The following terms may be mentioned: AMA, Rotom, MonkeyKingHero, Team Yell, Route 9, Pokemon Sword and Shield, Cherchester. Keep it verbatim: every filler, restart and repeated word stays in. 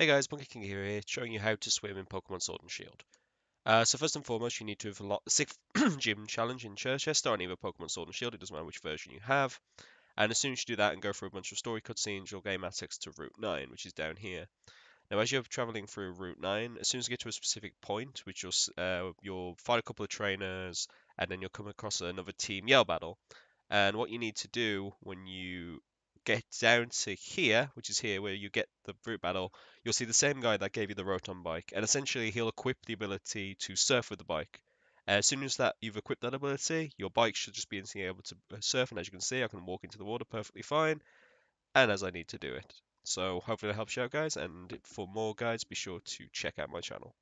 Hey guys, MonkeyKingHero here, showing you how to swim in Pokemon Sword and Shield. Uh, so first and foremost, you need to have the sixth gym challenge in Cherchester on either Pokemon Sword and Shield, it doesn't matter which version you have. And as soon as you do that and go through a bunch of story cutscenes, you'll gain access to Route nine, which is down here. Now as you're travelling through Route nine, as soon as you get to a specific point, which you'll, uh, you'll fight a couple of trainers, and then you'll come across another Team Yell battle. And what you need to do when you get down to here, which is here where you get the route battle, you'll see the same guy that gave you the Rotom bike, and essentially he'll equip the ability to surf with the bike. Uh, as soon as that you've equipped that ability, your bike should just be able to surf, and as you can see, I can walk into the water perfectly fine, and as I need to do it. So hopefully that helps you out, guys, and for more guides, be sure to check out my channel.